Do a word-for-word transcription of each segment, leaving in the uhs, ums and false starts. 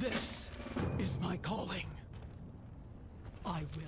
This is my calling. I will.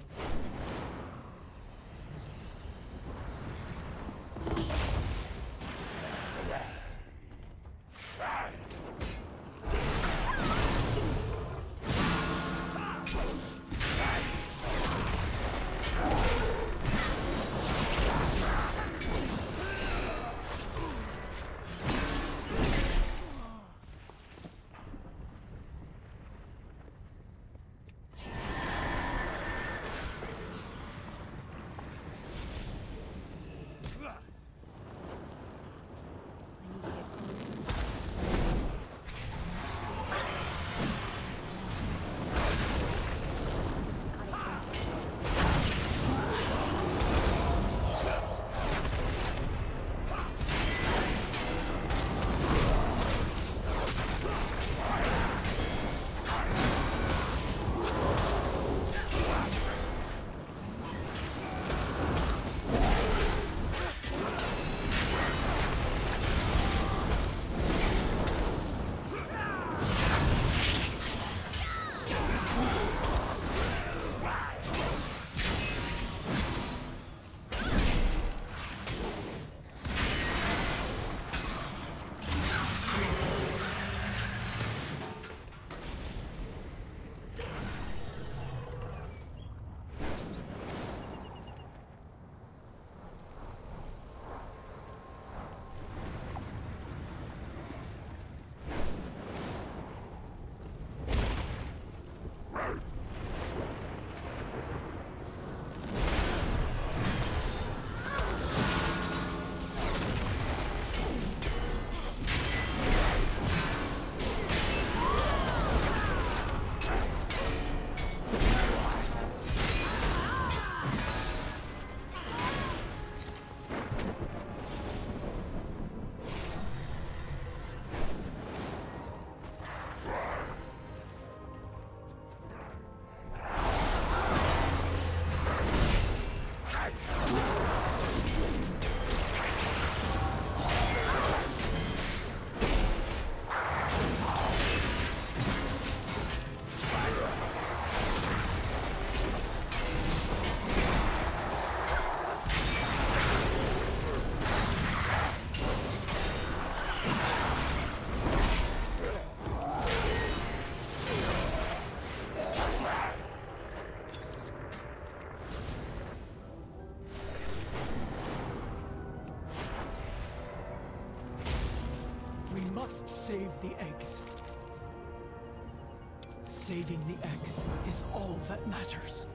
Save the eggs. Saving the eggs is all that matters.